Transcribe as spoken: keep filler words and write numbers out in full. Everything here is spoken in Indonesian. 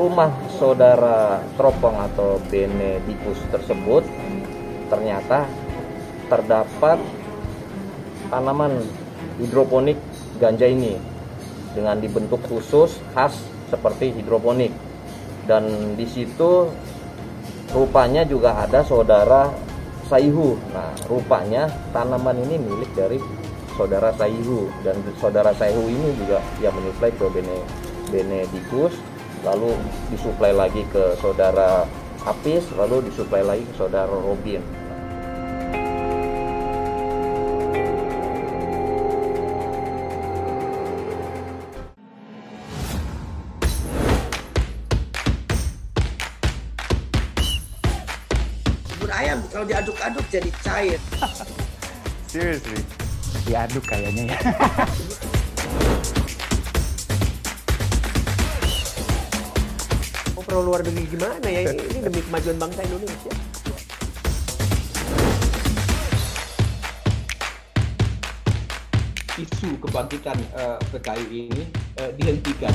rumah saudara teropong atau Bene Tikus tersebut ternyata terdapat tanaman hidroponik ganja ini dengan dibentuk khusus khas seperti hidroponik, dan di situ rupanya juga ada saudara Saihu. Nah, rupanya tanaman ini milik dari saudara Saihu, dan saudara Saihu ini juga yang menyuplai ke Bene Bene Tikus, lalu disuplai lagi ke saudara Apis, lalu disuplai lagi ke saudara Robin. Bubur ayam kalau diaduk-aduk jadi cair. Seriously, diaduk kayaknya ya. Pro luar negeri gimana ya ini, ini demi kemajuan bangsa Indonesia. Isu kebangkitan uh, P K I ini uh, dihentikan.